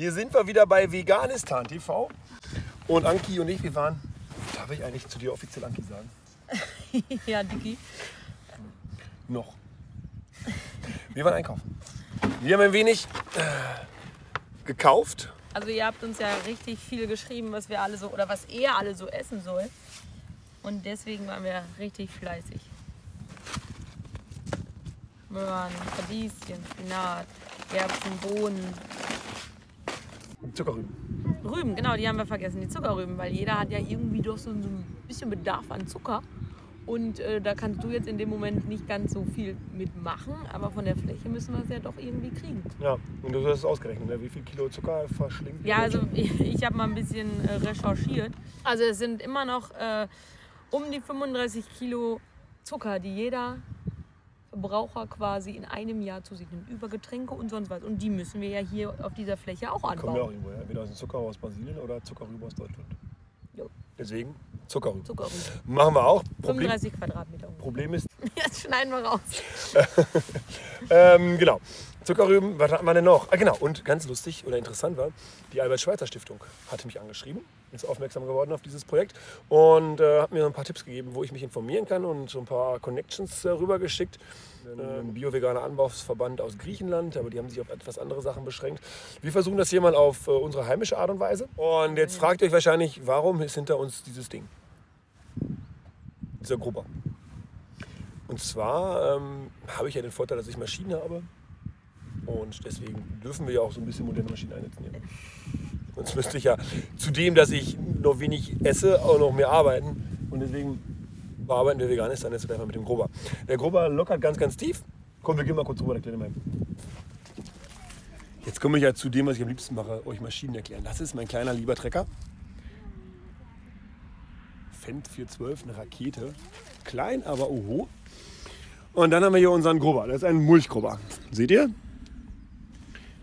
Hier sind wir wieder bei Veganistan TV. Und Anki und ich, wir waren, darf ich eigentlich zu dir offiziell Anki sagen? Ja, Dicki. Noch. Wir waren einkaufen. Wir haben ein wenig gekauft. Also ihr habt uns ja richtig viel geschrieben, was wir alle so, oder was ihr alle so essen sollt. Und deswegen waren wir richtig fleißig. Möhren, Radieschen, Spinat, Erbsen, Bohnen. Zuckerrüben. Rüben, genau, die haben wir vergessen, die Zuckerrüben, weil jeder hat ja irgendwie doch so ein bisschen Bedarf an Zucker. Und da kannst du jetzt in dem Moment nicht ganz so viel mitmachen, aber von der Fläche müssen wir es ja doch irgendwie kriegen. Ja, und du hast es ausgerechnet, ne? Wie viel Kilo Zucker verschlingt? Ja, also ich habe mal ein bisschen recherchiert. Also es sind immer noch um die 35 Kilo Zucker, die jeder Verbraucher quasi in einem Jahr zu sich nimmt, über Getränke und sonst was. Und die müssen wir ja hier auf dieser Fläche auch anbauen. Kommen wir auch irgendwo, ja? Entweder aus dem Zucker aus Brasilien oder Zuckerrüben aus Deutschland. Jo. Deswegen Zuckerrüben. Zuckerrüben. Machen wir auch. 35 Quadratmeter. Problem ist... Jetzt schneiden wir raus. Genau. Zuckerrüben, was hatten wir denn noch? Ah, genau. Und ganz lustig oder interessant war, die Albert-Schweizer-Stiftung hatte mich angeschrieben, ist aufmerksam geworden auf dieses Projekt und hat mir so ein paar Tipps gegeben, wo ich mich informieren kann und so ein paar Connections rübergeschickt. Ein bio-veganer Anbauverband aus Griechenland, aber die haben sich auf etwas andere Sachen beschränkt. Wir versuchen das hier mal auf unsere heimische Art und Weise. Und jetzt fragt ihr euch wahrscheinlich, warum ist hinter uns dieses Ding? Dieser Grubber. Und zwar habe ich ja den Vorteil, dass ich Maschinen habe und deswegen dürfen wir ja auch so ein bisschen moderne Maschinen einsetzen hier. Sonst müsste ich ja zudem, dass ich noch wenig esse, auch noch mehr arbeiten und deswegen bearbeiten wir Veganistan jetzt gleich mal mit dem Grubber. Der Grubber lockert ganz, ganz tief. Komm, wir gehen mal kurz rüber, der kleine Mann. Jetzt komme ich ja zu dem, was ich am liebsten mache, euch Maschinen erklären. Das ist mein kleiner lieber Trecker. Fendt 412, eine Rakete. Klein, aber oho. Und dann haben wir hier unseren Grubber. Das ist ein Mulchgrubber. Seht ihr?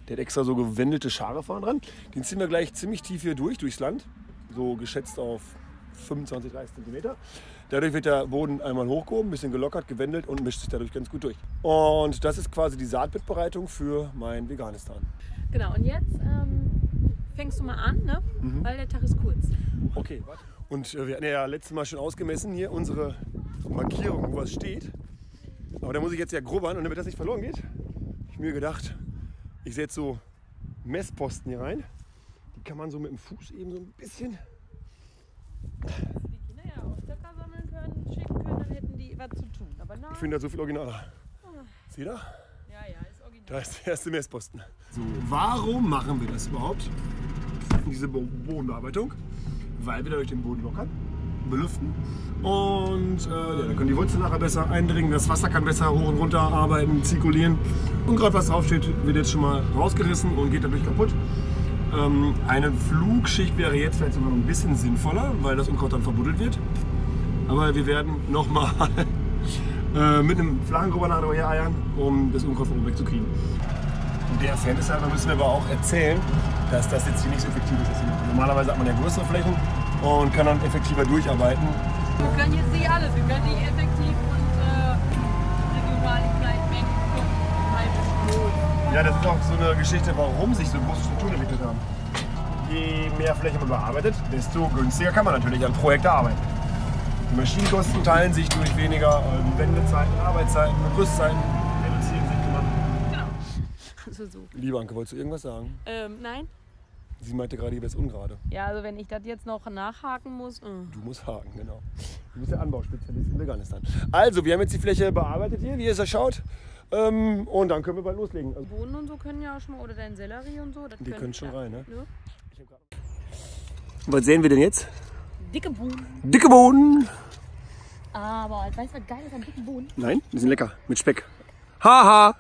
Der hat extra so gewendelte Schare vorne dran. Den ziehen wir gleich ziemlich tief hier durchs Land. So geschätzt auf 25, 30 cm. Dadurch wird der Boden einmal hochgehoben, ein bisschen gelockert, gewendelt und mischt sich dadurch ganz gut durch. Und das ist quasi die Saatbettbereitung für mein Veganistan. Genau, und jetzt fängst du mal an, ne? Mhm. Weil der Tag ist kurz. Okay, und wir hatten ja letztes Mal schon ausgemessen hier unsere Markierung, wo was steht. Aber da muss ich jetzt ja grubbern und damit das nicht verloren geht, habe ich mir gedacht, ich setze so Messposten hier rein. Die kann man so mit dem Fuß eben so ein bisschen... die Kinder ja auch Zucker sammeln können, schicken können, dann hätten die was zu tun. Aber nein. Ich finde das so viel originaler. Seht ihr? Ja, ist original. Da ist der erste Messposten. So, warum machen wir das überhaupt? Diese Bodenbearbeitung? Weil wir dadurch den Boden lockern, belüften und ja, dann können die Wurzeln nachher besser eindringen, das Wasser kann besser hoch und runter arbeiten, zirkulieren und gerade was draufsteht, wird jetzt schon mal rausgerissen und geht dadurch kaputt. Eine Flugschicht wäre jetzt vielleicht sogar noch ein bisschen sinnvoller, weil das Unkraut dann verbuddelt wird. Aber wir werden nochmal mit einem flachen Grubber nachher eiern, um das Unkraut von oben wegzukriegen. Der Fairness-Sache müssen wir aber auch erzählen, dass das jetzt hier nicht so effektiv ist. Normalerweise hat man ja größere Flächen und kann dann effektiver durcharbeiten. Wir können jetzt nicht alles, wir können nicht effektiv und regional in kleinen Mengen gucken. Ja, das ist auch so eine Geschichte, warum sich so große Strukturen entwickelt haben. Je mehr Fläche man bearbeitet, desto günstiger kann man natürlich an Projekten arbeiten. Die Maschinenkosten teilen sich durch weniger Wendezeiten, Arbeitszeiten und Rüstzeiten. Reduzieren sich immer. Genau. Liebe Anke, wolltest du irgendwas sagen? Nein. Sie meinte gerade, hier wäre es ungerade. Ja, also wenn ich das jetzt noch nachhaken muss... Du musst haken, genau. Du bist der Anbauspezialist in Veganistan. Also, wir haben jetzt die Fläche bearbeitet hier, wie ihr es schaut. Und dann können wir bald loslegen. Bohnen und so können ja auch schon mal, oder dein Sellerie und so. Das die können schon rein, ne? Ja. Was sehen wir denn jetzt? Dicke Bohnen. Dicke Bohnen! Aber weißt du, was geil ist an dicken Bohnen? Nein, die sind lecker, mit Speck. Haha!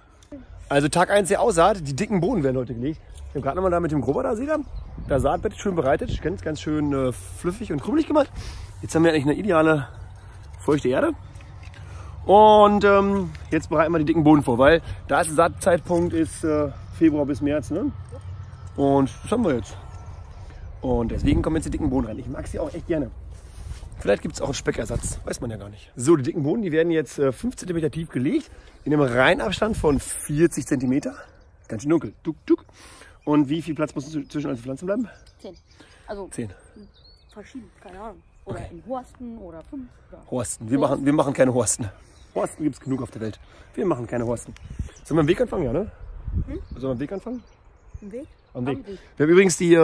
Also Tag 1 der Aussaat, die dicken Bohnen werden heute gelegt. Ich habe gerade nochmal da mit dem Grubber, da seht ihr, das Saatbett ist schön bereitet, ganz schön fluffig und krümelig gemacht. Jetzt haben wir eigentlich eine ideale feuchte Erde. Und jetzt bereiten wir die dicken Bohnen vor, weil da ist der Saatzeitpunkt ist Februar bis März, ne? Und das haben wir jetzt. Und deswegen kommen jetzt die dicken Bohnen rein. Ich mag sie auch echt gerne. Vielleicht gibt es auch einen Speckersatz, weiß man ja gar nicht. So, die dicken Bohnen, die werden jetzt 5 cm tief gelegt, in einem Reihenabstand von 40 cm. Ganz schön dunkel. Duck, duck. Und wie viel Platz muss zwischen uns Pflanzen bleiben? 10. Also 10. Verschieden, keine Ahnung. Oder okay. In Horsten oder 5. Horsten. Wir machen keine Horsten. Horsten gibt es genug auf der Welt. Wir machen keine Horsten. Sollen wir am Weg anfangen, ja, ne? Hm? Sollen wir am Weg anfangen? Am Weg? Am Weg. Wir haben übrigens die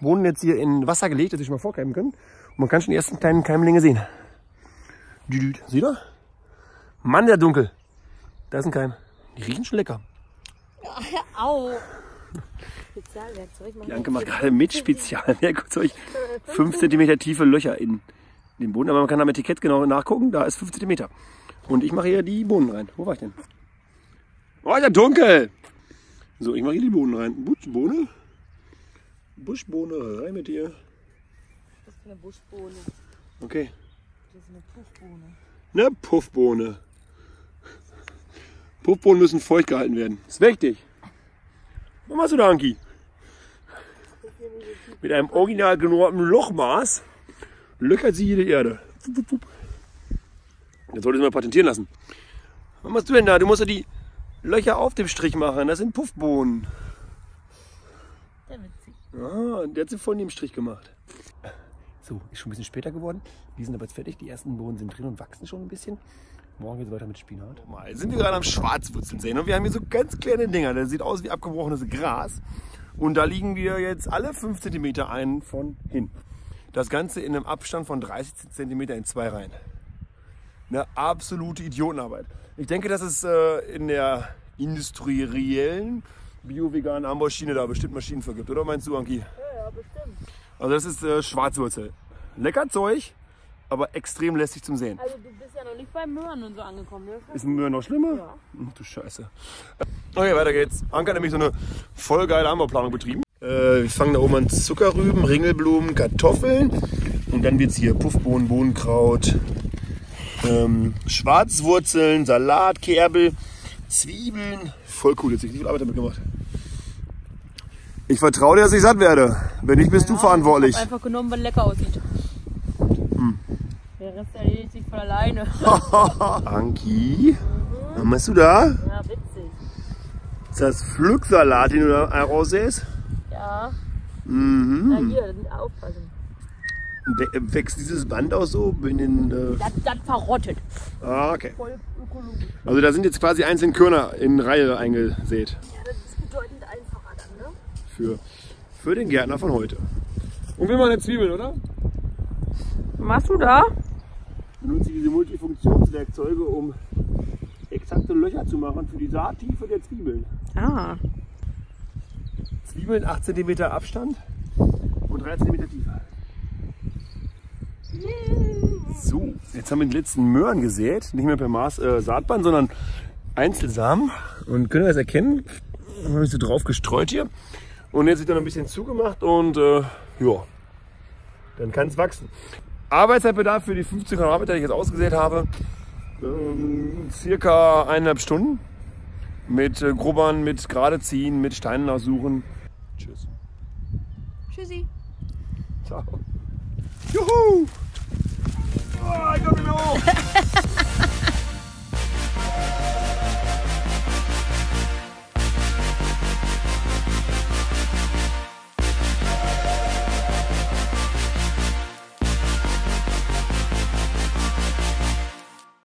Bohnen jetzt hier in Wasser gelegt, dass wir schon mal vorkeimen können. Und man kann schon die ersten kleinen Keimlinge sehen. Sieh da? Mann, der dunkel. Da ist ein Keim. Die riechen schon lecker. Au! Spezialwerkzeug. Janke macht gerade mit Spezialwerkzeug 5 cm tiefe Löcher in den Boden. Aber man kann am Etikett genau nachgucken. Da ist 5 cm. Und ich mache hier die Bohnen rein. Wo war ich denn? Oh, ist ja dunkel! So, ich mache hier die Bohnen rein. Buschbohne? Buschbohne, rein mit dir. Das ist eine Buschbohne. Okay. Das ist eine Puffbohne. Eine Puffbohne. Puffbohnen müssen feucht gehalten werden. Das ist wichtig. Was machst du da, Anki? Mit einem original genormten Lochmaß löchert sie jede Erde. Das solltest du mal patentieren lassen. Was machst du denn da? Du musst ja die Löcher auf dem Strich machen. Das sind Puffbohnen. Der witzig. Ah, der hat sie von dem Strich gemacht. So, ist schon ein bisschen später geworden. Die sind aber jetzt fertig. Die ersten Bohnen sind drin und wachsen schon ein bisschen. Morgen geht es weiter mit Spinat. Mal sind wir gerade am Schwarzwurzeln sehen und wir haben hier so ganz kleine Dinger. Das sieht aus wie abgebrochenes Gras. Und da liegen wir jetzt alle 5 cm ein von hin. Das Ganze in einem Abstand von 30 cm in 2 Reihen. Eine absolute Idiotenarbeit. Ich denke, dass es in der industriellen bio-veganen Anbauschiene da bestimmt Maschinen für gibt. Oder meinst du, Anki? Ja, bestimmt. Also das ist Schwarzwurzel. Lecker Zeug, aber extrem lästig zum Sehen. Also du bist ja noch nicht bei Möhren und so angekommen, ne? Ist Möhren noch schlimmer? Ja. Ach, du Scheiße. Okay, weiter geht's. Anke hat nämlich so eine voll geile Anbauplanung betrieben. Wir fangen da oben an Zuckerrüben, Ringelblumen, Kartoffeln. Und dann wird's hier Puffbohnen, Bohnenkraut, Schwarzwurzeln, Salat, Kerbel, Zwiebeln. Voll cool, jetzt habe ich viel Arbeit damit gemacht. Ich vertraue dir, dass ich satt werde. Wenn nicht, bist du verantwortlich. Ich habe einfach genommen, weil lecker aussieht. Hm. Der Rest erledigt sich von alleine. Anki, was machst du da? Ja, witzig. Ist das Pflücksalat, den du da raussäst? Ja. Mhm. Na hier, aufpassen. Wächst dieses Band auch so? In den, das verrottet. Ah, okay. Voll ökologisch. Also da sind jetzt quasi einzelne Körner in Reihe eingesät. Ja, das ist bedeutend einfacher dann, ne? Für den Gärtner von heute. Und wir machen eine Zwiebel, oder? Was machst du da? Ich benutze diese Multifunktionswerkzeuge, um exakte Löcher zu machen für die Saattiefe der Zwiebeln. Ah. Zwiebeln 8 cm Abstand und 3 cm Tiefe. So, jetzt haben wir die letzten Möhren gesät. Nicht mehr per Maß Saatband, sondern Einzelsamen. Und können wir das erkennen? Dann habe ich so drauf gestreut hier. Und jetzt wird dann ein bisschen zugemacht und ja, dann kann es wachsen. Arbeitszeitbedarf für die 50 Gramm Arbeit, die ich jetzt ausgesät habe, circa 1,5 Stunden. Mit Grubbern, mit gerade ziehen, mit Steinen aussuchen. Tschüss. Tschüssi. Ciao. Juhu! Oh, ich komm nicht mehr hoch.